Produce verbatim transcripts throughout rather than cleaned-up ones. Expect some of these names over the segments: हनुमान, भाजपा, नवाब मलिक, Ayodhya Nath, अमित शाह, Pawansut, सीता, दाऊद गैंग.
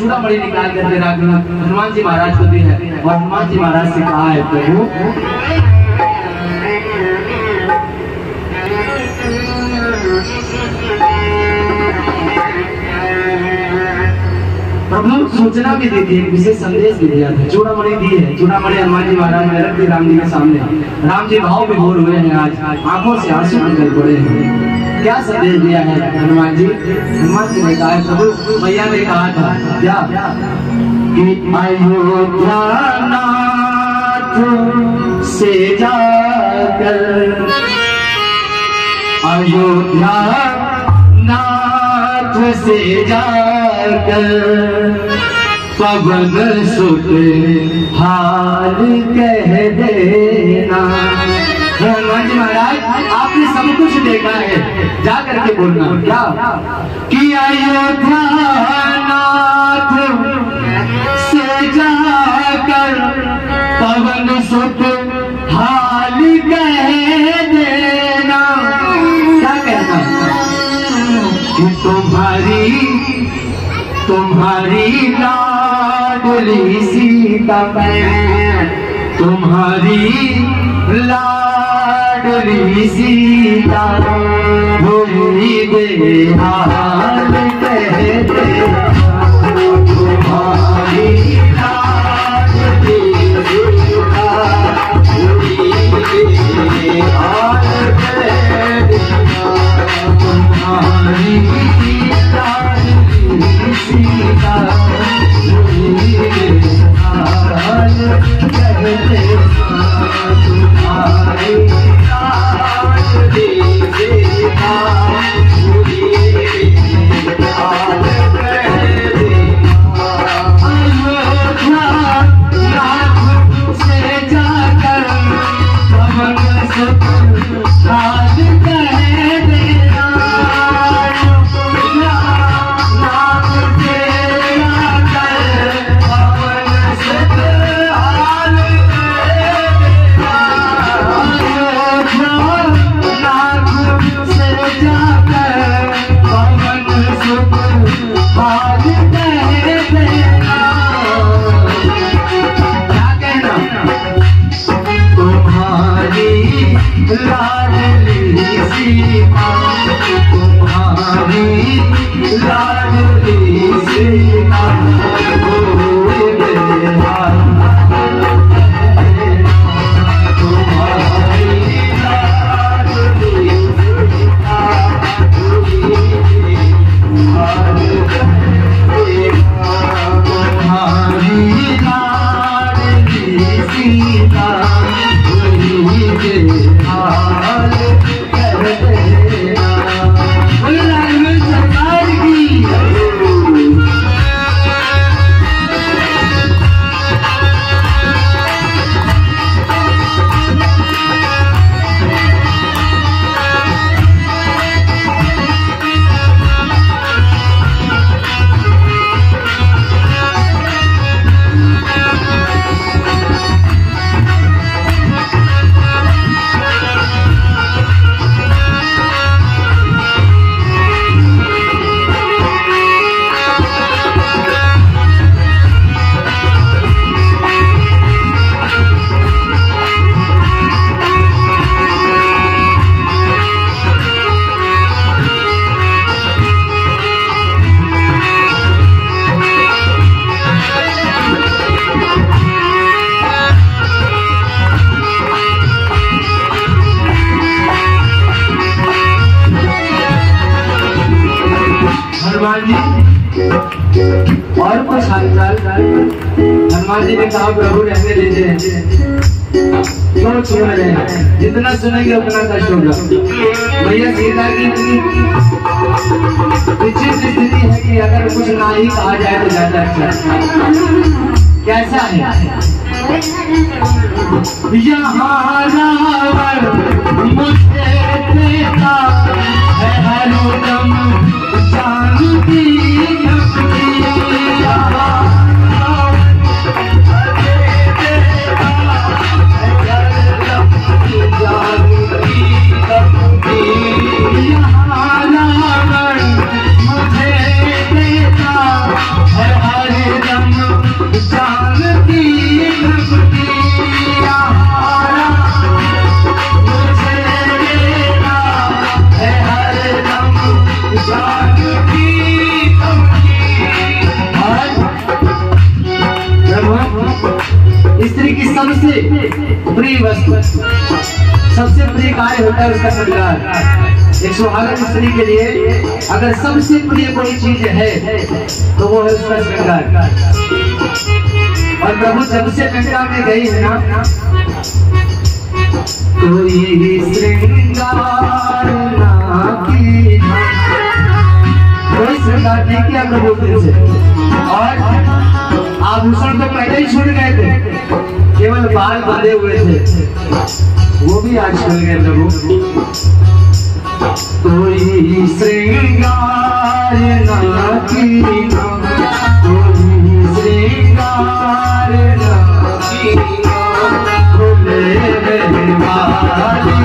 चूड़ा मणि निकाल कर के राग हनुमान जी महाराज को दी है और हनुमान जी महाराज से कहा है प्रभु प्रभु सूचना भी दी थी, विशेष संदेश भी दिया था, चूड़ा मणि दी है। चूड़ा मणि हनुमान जी महाराज ने रख दी राम जी के सामने। राम जी भाव विभोर हुए हैं, आज आंखों से आंसू निकल पड़े हैं। क्या संदेश दिया है हनुमान जी? हनुमान जी ने कहा प्रभु भैया ने कहा था क्या कि अयोध्या नाथ से जाकर अयोध्या नाथ से जाकर पवनसुत हाल कह देना। हनुमान जी महाराज आपने सब कुछ देखा है, जा करके बोलना क्या कि अयोध्या नाथ से जाकर पवनसुत हाल कह देना। क्या कहना कि तुम्हारी तुम्हारी लाडली सीता मैं तुम्हारी लाडली सीता भूली गई हाल कह देना। तुम्हारी लाडली सीता भूली गई हाल कह देना। तुम्हारी लाडली सीता भूली गई हाल कह और कुछ हालचाल हनुमान जी ने कहा प्रभु रहने दीजिए, क्यों सुन रहे हैं? जितना सुनेंगे उतना कष्ट होगा। भैया सीता की इतनी स्थिति है कि अगर कुछ ना ही कहा जाए तो ज्यादा अच्छा। कैसा है यहाँ जानती मुझे देता है। स्त्री की सबसे प्रिय वस्तु, सबसे प्रिय कार्य होता है उसका श्रृंगार। एक सुहागन स्त्री के लिए अगर सबसे प्रिय कोई चीज है तो वो है उसका श्रृंगार। और प्रभु जब से गंगा में गई है ना, तो ये श्रृंगार ना की कोई श्रृंगार नहीं किया प्रभु फिर से। और आभूषण तो पहले ही छूट गए थे, केवल बाल बंधे हुए थे, वो भी आज छूट गए प्रभु। कोई श्रृंगार ना कीना, कोई श्रृंगार ना कीना, भोले रहवाली।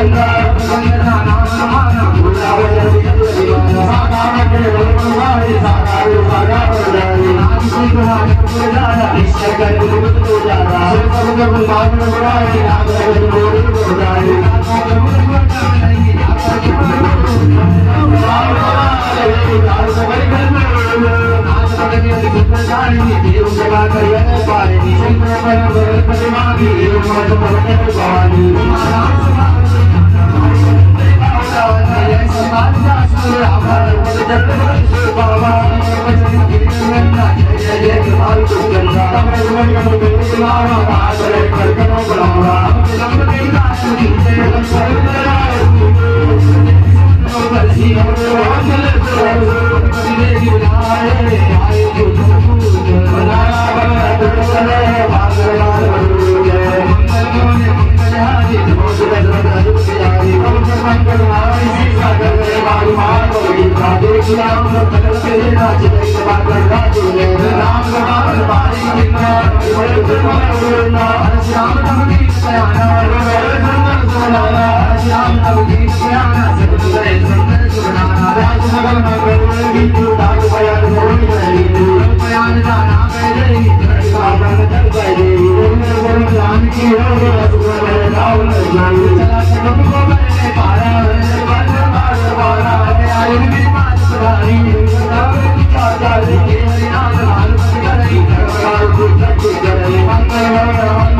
I'm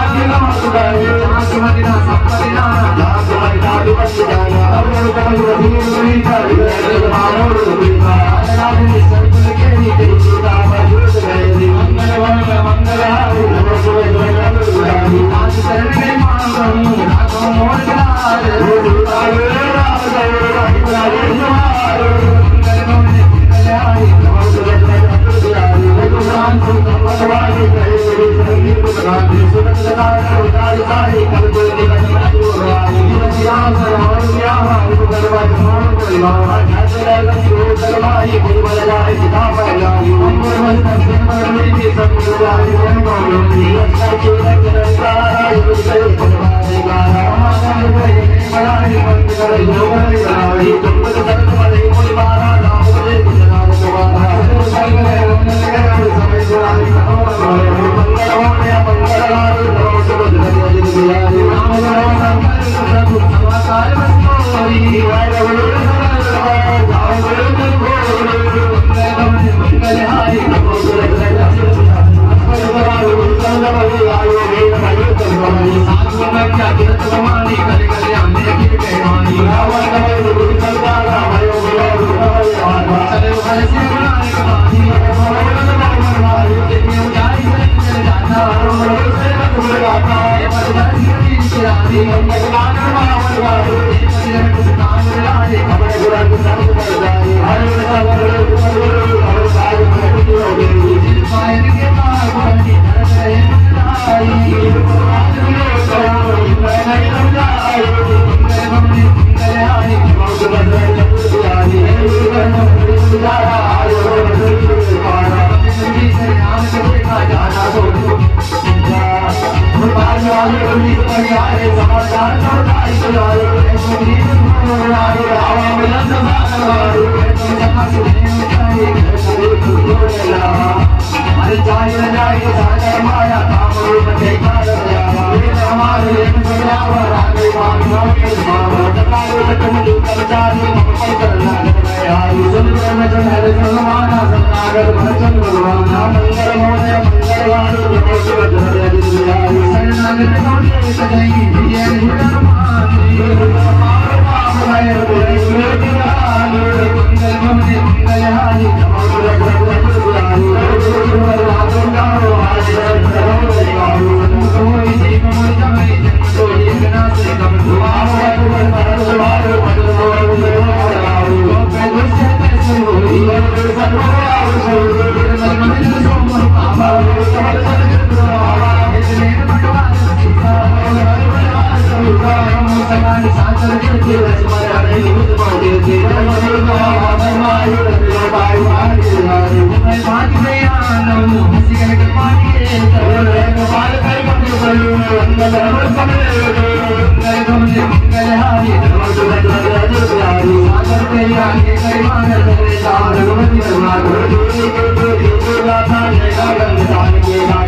I'm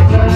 Thank you.